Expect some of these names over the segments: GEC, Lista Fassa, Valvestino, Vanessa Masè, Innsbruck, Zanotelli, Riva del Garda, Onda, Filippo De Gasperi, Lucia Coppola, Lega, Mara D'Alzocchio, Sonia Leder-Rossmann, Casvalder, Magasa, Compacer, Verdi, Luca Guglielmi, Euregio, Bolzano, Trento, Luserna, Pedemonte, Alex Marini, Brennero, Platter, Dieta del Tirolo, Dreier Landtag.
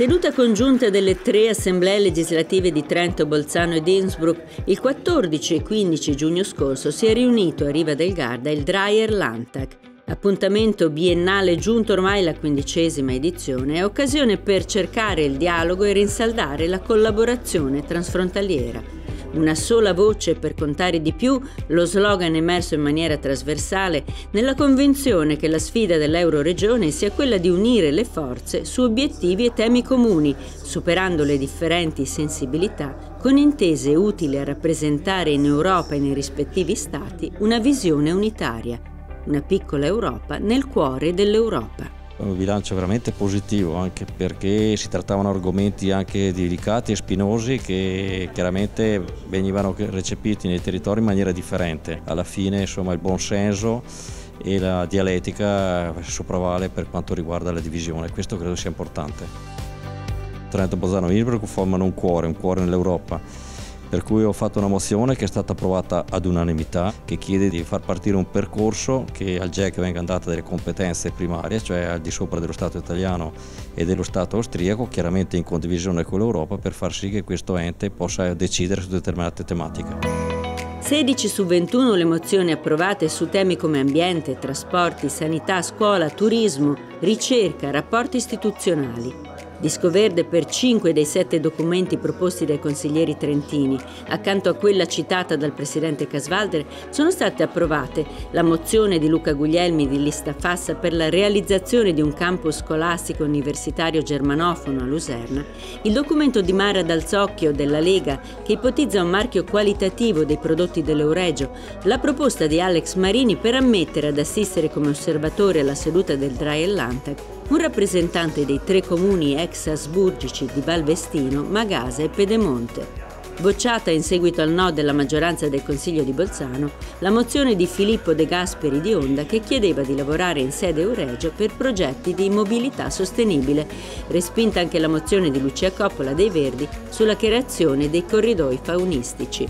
seduta congiunta delle tre assemblee legislative di Trento, Bolzano ed Innsbruck, il 14 e 15 giugno scorso si è riunito a Riva del Garda il Dreier Landtag. Appuntamento biennale giunto ormai alla 15ª edizione è occasione per cercare il dialogo e rinsaldare la collaborazione transfrontaliera. Una sola voce per contare di più, lo slogan emerso in maniera trasversale nella convinzione che la sfida dell'Euroregione sia quella di unire le forze su obiettivi e temi comuni, superando le differenti sensibilità, con intese utili a rappresentare in Europa e nei rispettivi Stati una visione unitaria. Una piccola Europa nel cuore dell'Europa. Un bilancio veramente positivo, anche perché si trattavano argomenti anche delicati e spinosi che chiaramente venivano recepiti nei territori in maniera differente. Alla fine, insomma, il buonsenso e la dialettica sopravvale per quanto riguarda la divisione. Questo credo sia importante. Trento, Bolzano e Innsbruck formano un cuore nell'Europa. Per cui ho fatto una mozione che è stata approvata ad unanimità, che chiede di far partire un percorso che al GEC venga data delle competenze primarie, cioè al di sopra dello Stato italiano e dello Stato austriaco, chiaramente in condivisione con l'Europa, per far sì che questo ente possa decidere su determinate tematiche. 16 su 21 le mozioni approvate su temi come ambiente, trasporti, sanità, scuola, turismo, ricerca, rapporti istituzionali. Disco verde per 5 dei 7 documenti proposti dai consiglieri trentini. Accanto a quella citata dal presidente Casvalder sono state approvate la mozione di Luca Guglielmi di Lista Fassa per la realizzazione di un campus scolastico universitario germanofono a Luserna, il documento di Mara D'Alzocchio della Lega che ipotizza un marchio qualitativo dei prodotti dell'Euregio, la proposta di Alex Marini per ammettere ad assistere come osservatore alla seduta del Dreier Landtag un rappresentante dei tre comuni ex asburgici di Valvestino, Magasa e Pedemonte. Bocciata in seguito al no della maggioranza del Consiglio di Bolzano, la mozione di Filippo De Gasperi di Onda che chiedeva di lavorare in sede Euregio per progetti di mobilità sostenibile. Respinta anche la mozione di Lucia Coppola dei Verdi sulla creazione dei corridoi faunistici.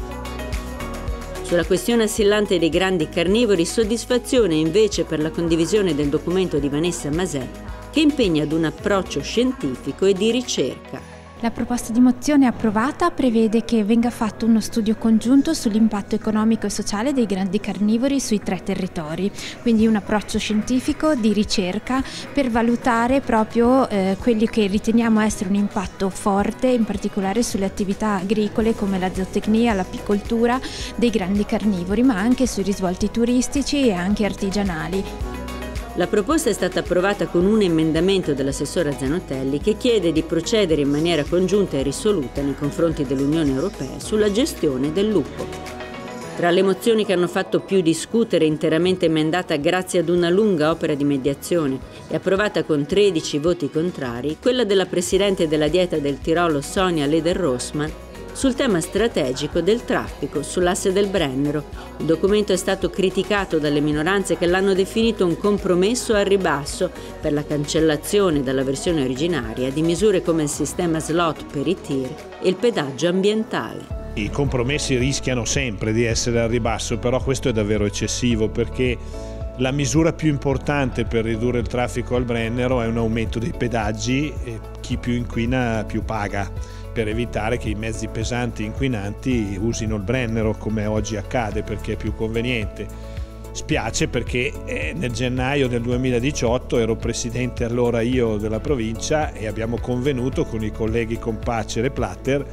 Sulla questione assillante dei grandi carnivori, soddisfazione invece per la condivisione del documento di Vanessa Masè, che impegna ad un approccio scientifico e di ricerca. La proposta di mozione approvata prevede che venga fatto uno studio congiunto sull'impatto economico e sociale dei grandi carnivori sui tre territori, quindi un approccio scientifico di ricerca per valutare proprio quelli che riteniamo essere un impatto forte, in particolare sulle attività agricole come la zootecnia, l'apicoltura dei grandi carnivori, ma anche sui risvolti turistici e anche artigianali. La proposta è stata approvata con un emendamento dell'assessora Zanotelli che chiede di procedere in maniera congiunta e risoluta nei confronti dell'Unione Europea sulla gestione del lupo. Tra le mozioni che hanno fatto più discutere, interamente emendata grazie ad una lunga opera di mediazione e approvata con 13 voti contrari, quella della presidente della Dieta del Tirolo Sonia Leder-Rossmann sul tema strategico del traffico sull'asse del Brennero. Il documento è stato criticato dalle minoranze che l'hanno definito un compromesso al ribasso per la cancellazione dalla versione originaria di misure come il sistema slot per i tir e il pedaggio ambientale. I compromessi rischiano sempre di essere al ribasso, però questo è davvero eccessivo perché la misura più importante per ridurre il traffico al Brennero è un aumento dei pedaggi e chi più inquina più paga, per evitare che i mezzi pesanti inquinanti usino il Brennero come oggi accade perché è più conveniente. Spiace perché nel gennaio del 2018 ero presidente allora io della provincia e abbiamo convenuto con i colleghi Compacer e Platter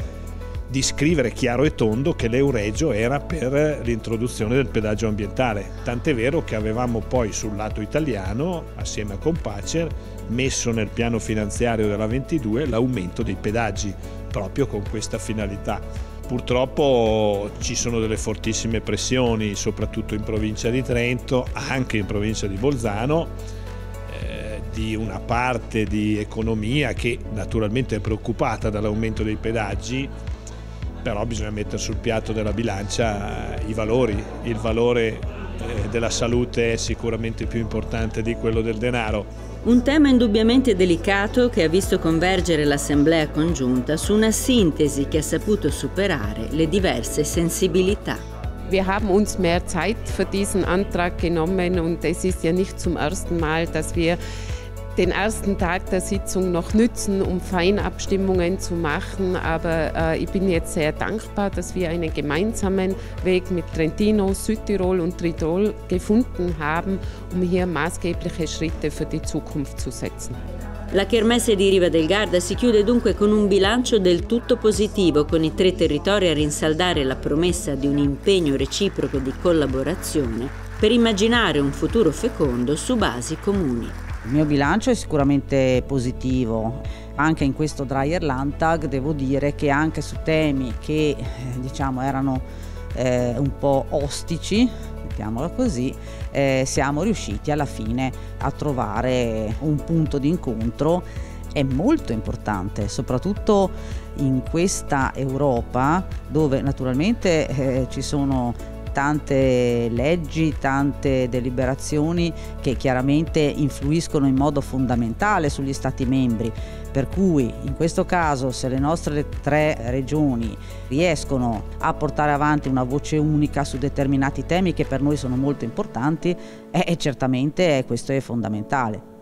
di scrivere chiaro e tondo che l'Euregio era per l'introduzione del pedaggio ambientale, tant'è vero che avevamo poi sul lato italiano, assieme a Compacer, messo nel piano finanziario della 22 l'aumento dei pedaggi, proprio con questa finalità. Purtroppo ci sono delle fortissime pressioni, soprattutto in provincia di Trento, anche in provincia di Bolzano, di una parte di economia che naturalmente è preoccupata dall'aumento dei pedaggi, però bisogna mettere sul piatto della bilancia i valori. Il valore della salute è sicuramente più importante di quello del denaro. Un tema indubbiamente delicato che ha visto convergere l'Assemblea congiunta su una sintesi che ha saputo superare le diverse sensibilità. Wir haben uns mehr Zeit für diesen Antrag genommen und es ist ja nicht zum ersten Mal, dass wir den ersten Tag der Sitzung noch nützen, um Feinabstimmungen zu machen. Aber ich bin jetzt sehr dankbar, dass wir einen gemeinsamen Weg mit Trentino, Südtirol und Tirol gefunden haben, um hier maßgebliche Schritte für die Zukunft zu setzen. La Kermesse di Riva del Garda si chiude dunque con un bilancio del tutto positivo, con i tre territori a rinsaldare la promessa di un impegno reciproco di collaborazione per immaginare un futuro fecondo su basi comuni. Il mio bilancio è sicuramente positivo. Anche in questo Dreier Landtag devo dire che anche su temi che erano un po' ostici, mettiamola così, siamo riusciti alla fine a trovare un punto di incontro. È molto importante, soprattutto in questa Europa dove naturalmente ci sono tante leggi, tante deliberazioni che chiaramente influiscono in modo fondamentale sugli Stati membri. Per cui in questo caso, se le nostre tre regioni riescono a portare avanti una voce unica su determinati temi che per noi sono molto importanti, certamente questo è fondamentale.